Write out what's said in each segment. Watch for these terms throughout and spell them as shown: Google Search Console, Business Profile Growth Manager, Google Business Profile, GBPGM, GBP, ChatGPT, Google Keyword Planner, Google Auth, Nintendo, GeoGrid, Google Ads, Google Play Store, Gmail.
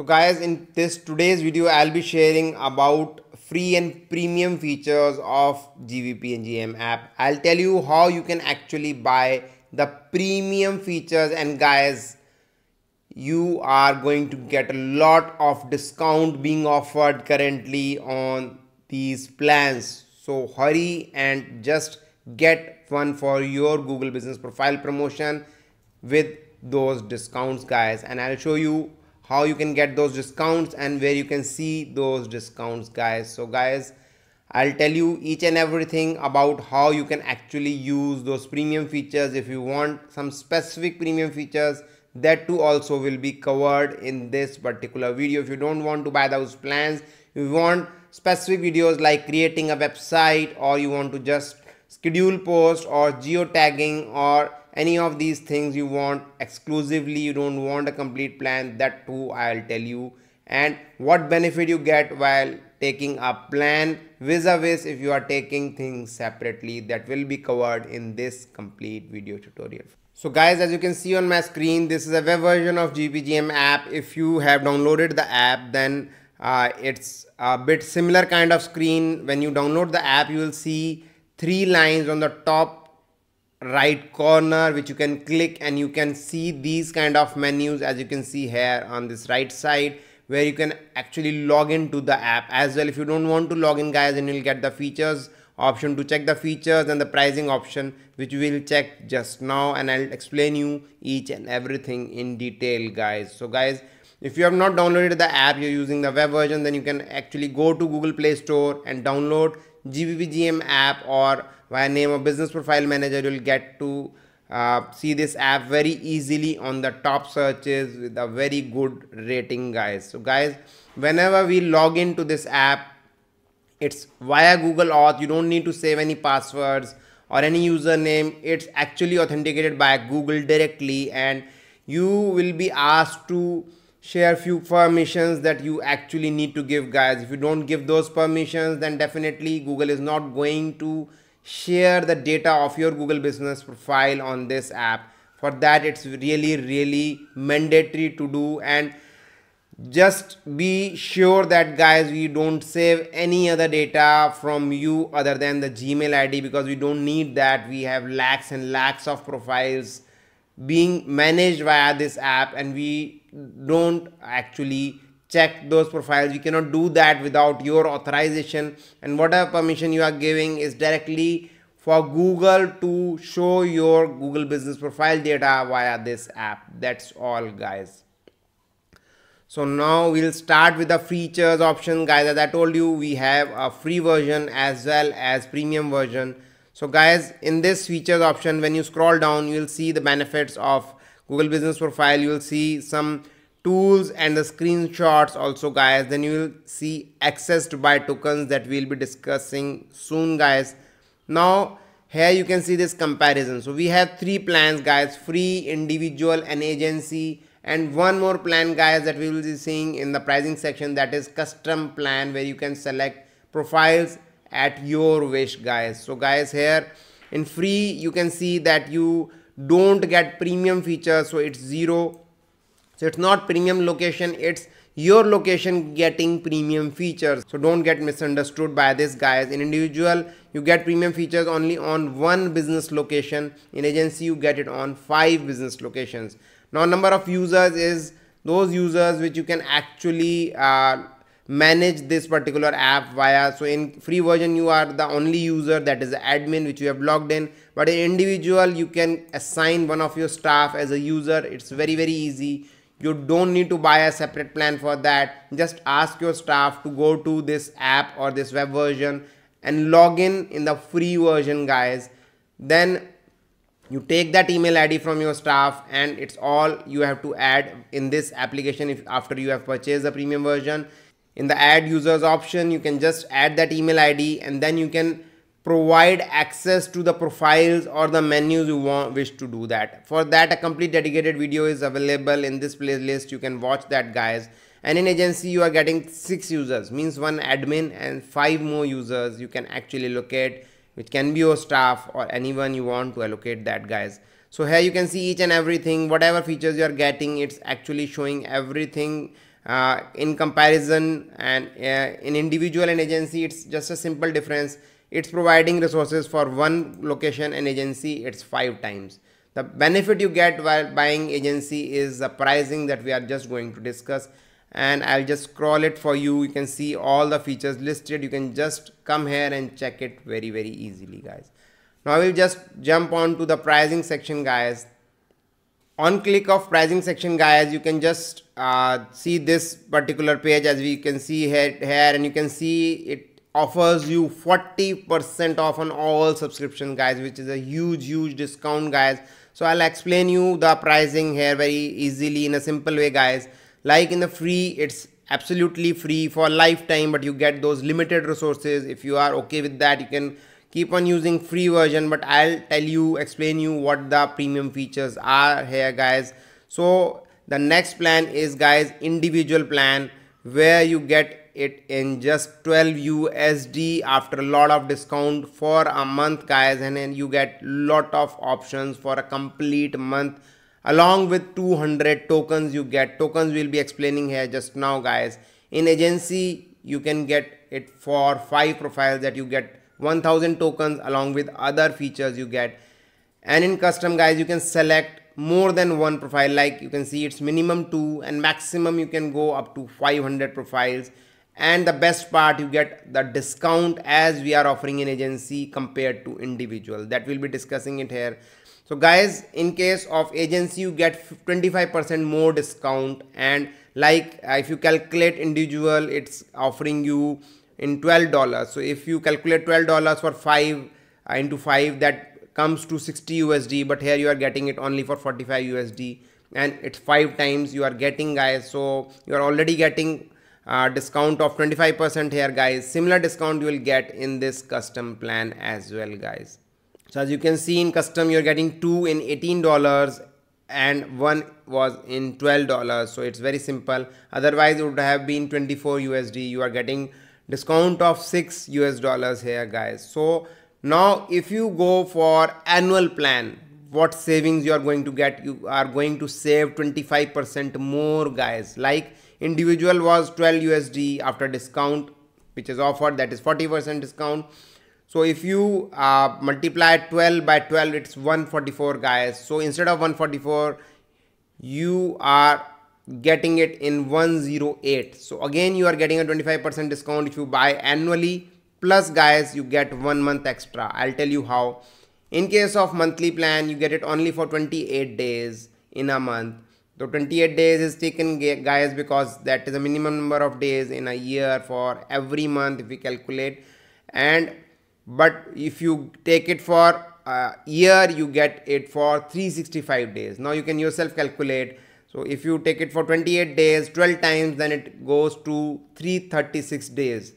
So guys, in this today's video, I'll be sharing about free and premium features of GBP and GM app. I'll tell you how you can actually buy the premium features, and guys, you are going to get a lot of discount being offered currently on these plans. So hurry and just get one for your Google Business Profile promotion with those discounts, guys. And I'll show you how you can get those discounts and where you can see those discounts, guys. So guys, I'll tell you each and everything about how you can actually use those premium features. If you want some specific premium features, that too also will be covered in this particular video. If you don't want to buy those plans, you want specific videos like creating a website, or you want to just schedule posts or geotagging or any of these things you want exclusively, you don't want a complete plan, that too I'll tell you, and what benefit you get while taking a plan vis-a-vis if you are taking things separately, that will be covered in this complete video tutorial. So guys, as you can see on my screen, this is a web version of GBPGM app. If you have downloaded the app, then it's a bit similar kind of screen. When you download the app, you will see three lines on the top right corner which you can click, and you can see these kind of menus as you can see here on this right side, where you can actually log into the app as well. If you don't want to log in, guys, then you'll get the features option to check the features and the pricing option, which we will check just now, and I'll explain you each and everything in detail, guys. So guys, if you have not downloaded the app, you're using the web version, then you can actually go to Google Play Store and download GBPGM app, or by name of Business Profile Manager, you'll get to see this app very easily on the top searches with a very good rating, guys. So guys, whenever we log into this app, it's via Google Auth. You don't need to save any passwords or any username. It's actually authenticated by Google directly, and you will be asked to share few permissions that you actually need to give, guys. If you don't give those permissions, then definitely Google is not going to share the data of your Google Business Profile on this app. For that, it's really mandatory to do, and just be sure that, guys, we don't save any other data from you other than the Gmail ID, because we don't need that. We have lakhs and lakhs of profiles being managed via this app, and we don't actually check those profiles. You cannot do that without your authorization, and whatever permission you are giving is directly for Google to show your Google Business Profile data via this app. That's all, guys. So now we'll start with the features option, guys. As I told you, we have a free version as well as premium version. So guys, in this features option, when you scroll down, you will see the benefits of Google Business Profile. You will see some tools and the screenshots also, guys. Then you will see accessed by tokens that we'll be discussing soon, guys. Now here you can see this comparison. So we have three plans, guys: free, individual, and agency, and one more plan, guys, that we will be seeing in the pricing section, that is custom plan, where you can select profiles at your wish, guys. So guys, here in free you can see that you don't get premium features, so it's 0. So it's not premium location, it's your location getting premium features. So don't get misunderstood by this, guys. In individual, you get premium features only on one business location. In agency, you get it on 5 business locations. Now, number of users is those users which you can actually manage this particular app via. So in free version, you are the only user, that is the admin, which you have logged in. But in individual, you can assign one of your staff as a user. It's very easy. You don't need to buy a separate plan for that. Just ask your staff to go to this app or this web version and log in the free version, guys. Then you take that email ID from your staff, and it's all you have to add in this application if after you have purchased the premium version. In the add users option, you can just add that email ID, and then you can provide access to the profiles or the menus you wish to do that. For that, a complete dedicated video is available in this playlist. You can watch that, guys. And in agency, you are getting 6 users, means 1 admin and 5 more users you can actually allocate, which can be your staff or anyone you want to allocate that, guys. So here you can see each and everything, whatever features you are getting, it's actually showing everything in comparison, and in individual and agency, it's just a simple difference. It's providing resources for one location and agency, it's 5 times. The benefit you get while buying agency is the pricing that we are just going to discuss, and I'll just scroll it for you. You can see all the features listed. You can just come here and check it very, very easily, guys. Now we'll just jump on to the pricing section, guys. On click of pricing section, guys, you can just see this particular page, as we can see here, and you can see it offers you 40% off on all subscription, guys, which is a huge discount, guys. So I'll explain you the pricing here very easily in a simple way, guys. Like in the free, it's absolutely free for lifetime, but you get those limited resources. If you are okay with that, you can keep on using free version, but I'll explain you what the premium features are here, guys. So the next plan is, guys, individual plan, where you get it in just 12 USD after a lot of discount for a month, guys, and then you get lot of options for a complete month, along with 200 tokens you get. Tokens we'll be explaining here just now, guys. In agency, you can get it for 5 profiles that you get 1000 tokens along with other features you get. And in custom, guys, you can select more than 1 profile. Like you can see, it's minimum 2 and maximum you can go up to 500 profiles. And the best part, you get the discount as we are offering in agency compared to individual. That we'll be discussing it here. So guys, in case of agency, you get 25% more discount. And like if you calculate individual, it's offering you in $12. So if you calculate $12 for 5 into 5, that comes to 60 USD, but here you are getting it only for 45 USD, and it's 5 times you are getting, guys. So you are already getting discount of 25% here, guys. Similar discount you will get in this custom plan as well, guys. So as you can see, in custom, you're getting 2 in $18 and 1 was in $12. So it's very simple. Otherwise it would have been 24 USD. You are getting discount of $6 here, guys. So now if you go for annual plan, what savings you are going to get? You are going to save 25% more, guys. Like individual was 12 USD after discount, which is offered, that is 40% discount. So if you multiply 12 by 12, it's 144, guys. So instead of 144, you are getting it in 108. So again, you are getting a 25% discount if you buy annually. Plus, guys, you get 1 month extra. I'll tell you how. In case of monthly plan, you get it only for 28 days in a month. So 28 days is taken, guys, because that is the minimum number of days in a year for every month if we calculate. And but if you take it for a year, you get it for 365 days. Now you can yourself calculate. So if you take it for 28 days, 12 times, then it goes to 336 days.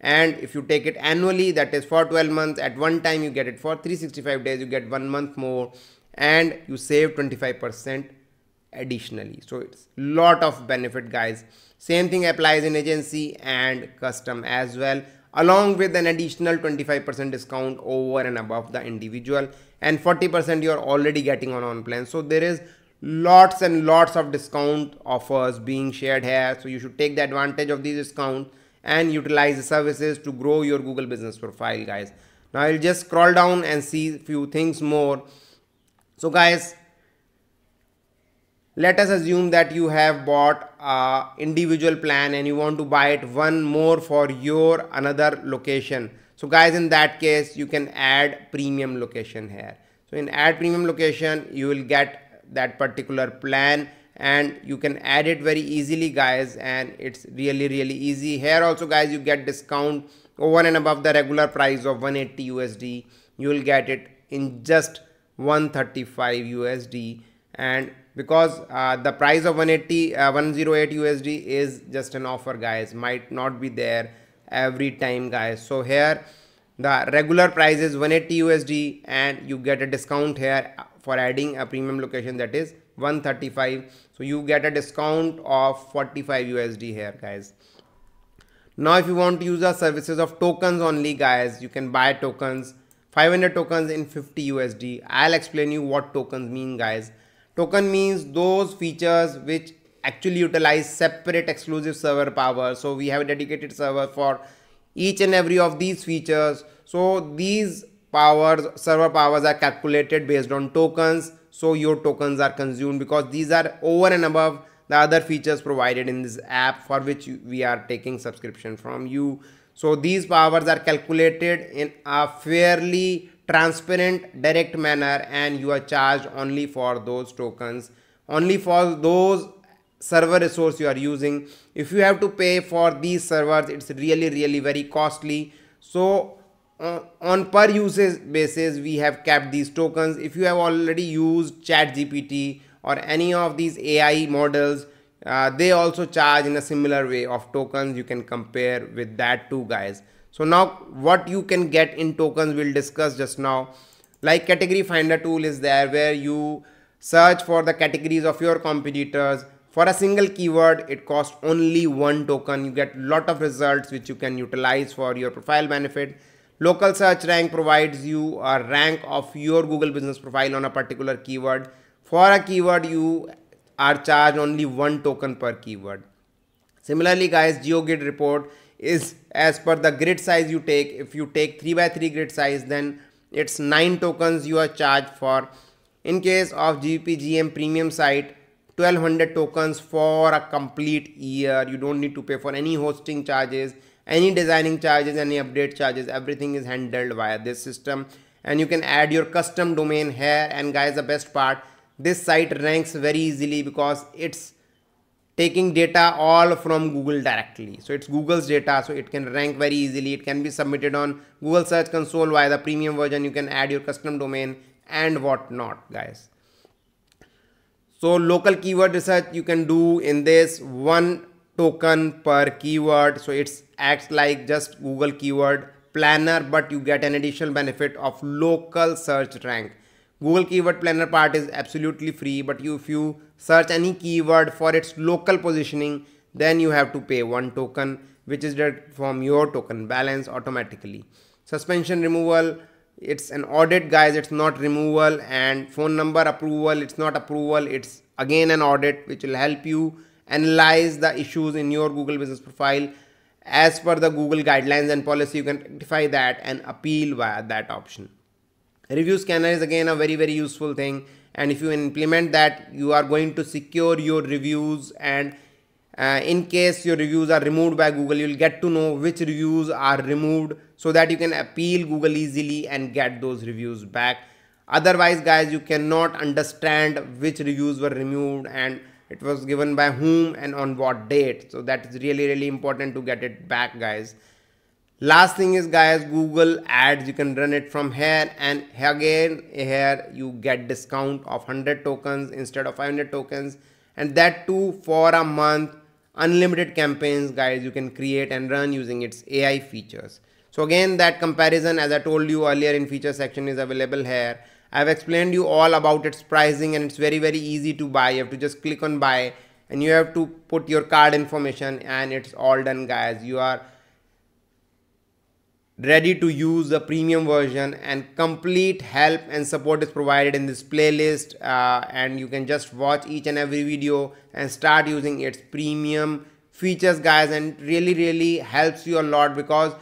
And if you take it annually, that is for 12 months, at one time you get it for 365 days, you get 1 month more, and you save 25% additionally. So it's a lot of benefit, guys. Same thing applies in agency and custom as well, along with an additional 25% discount over and above the individual, and 40% you are already getting on on-plan. So there is lots and lots of discount offers being shared here. So you should take the advantage of these discounts and utilize the services to grow your Google Business Profile, guys. Now I'll just scroll down and see a few things more. So guys, let us assume that you have bought an individual plan and you want to buy it one more for your another location. So guys, in that case, you can add premium location here. So in add premium location, you will get that particular plan and you can add it very easily, guys, and it's really easy. Here also, guys, you get discount over and above the regular price of 180 USD. You will get it in just 135 USD, and because the price of 108 USD is just an offer, guys, might not be there every time, guys. So here the regular price is 180 USD and you get a discount here for adding a premium location, that is 135. So you get a discount of 45 USD here, guys. Now if you want to use the services of tokens only, guys, you can buy tokens, 500 tokens in 50 USD. I'll explain you what tokens mean, guys. Token means those features which actually utilize separate exclusive server power. So we have a dedicated server for each and every of these features. So these powers, server powers, are calculated based on tokens. So your tokens are consumed because these are over and above the other features provided in this app, for which we are taking subscription from you. So these powers are calculated in a fairly transparent, direct manner, and you are charged only for those tokens, only for those server resource you are using. If you have to pay for these servers, it's really very costly. So on per usage basis, we have capped these tokens. If you have already used ChatGPT or any of these AI models, they also charge in a similar way of tokens. You can compare with that too, guys. So now what you can get in tokens we'll discuss just now. Like category finder tool is there, where you search for the categories of your competitors. For a single keyword, it costs only 1 token. You get lot of results which you can utilize for your profile benefit. Local search rank provides you a rank of your Google Business Profile on a particular keyword. For a keyword, you are charged only 1 token per keyword. Similarly, guys, GeoGrid report is as per the grid size you take. If you take 3x3 grid size, then it's 9 tokens you are charged for. In case of GBPGM premium site, 1200 tokens for a complete year. You don't need to pay for any hosting charges, any designing charges, any update charges. Everything is handled via this system, and you can add your custom domain here. And guys, the best part, this site ranks very easily because it's taking data all from Google directly. So it's Google's data, so it can rank very easily. It can be submitted on Google Search Console via the premium version. You can add your custom domain and whatnot, guys. So local keyword research you can do in this 1 token per keyword. So it acts like just Google Keyword Planner, but you get an additional benefit of local search rank. Google Keyword Planner part is absolutely free, but if you search any keyword for its local positioning, then you have to pay 1 token, which is deducted from your token balance automatically. Suspension removal, it's an audit, guys, it's not removal. And phone number approval, it's not approval, it's again an audit, which will help you analyze the issues in your Google Business Profile. As per the Google guidelines and policy, you can rectify that and appeal via that option. Review scanner is again a very useful thing, and if you implement that, you are going to secure your reviews, and in case your reviews are removed by Google, you'll get to know which reviews are removed, so that you can appeal Google easily and get those reviews back. Otherwise, guys, you cannot understand which reviews were removed and it was given by whom and on what date. So that is really important to get it back, guys. Last thing is, guys, Google Ads. You can run it from here, and again here you get discount of 100 tokens instead of 500 tokens, and that too for a month. Unlimited campaigns, guys, you can create and run using its AI features. So again, that comparison, as I told you earlier in feature section, is available here. I've explained you all about its pricing, and it's very easy to buy. You have to just click on buy, and you have to put your card information, and it's all done, guys. You are ready to use the premium version, and complete help and support is provided in this playlist, and you can just watch each and every video and start using its premium features, guys. And really helps you a lot, because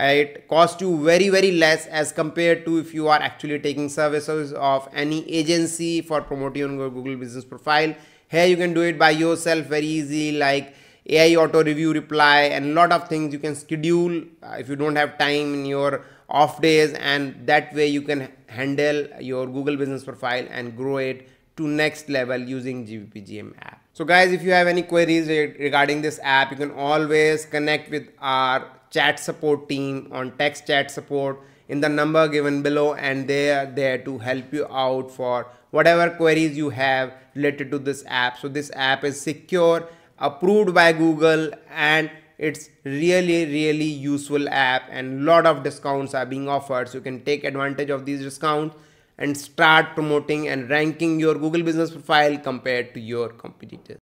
it costs you very less as compared to if you are actually taking services of any agency for promoting your Google Business Profile. Here you can do it by yourself, very easy, like AI auto review reply and lot of things you can schedule if you don't have time in your off days, and that way you can handle your Google Business Profile and grow it to next level using GBPGM app. So guys, if you have any queries regarding this app, you can always connect with our chat support team on text chat support in the number given below, and they are there to help you out for whatever queries you have related to this app. So this app is secure, approved by Google, and it's really useful app, and lot of discounts are being offered. So you can take advantage of these discounts and start promoting and ranking your Google Business Profile compared to your competitors.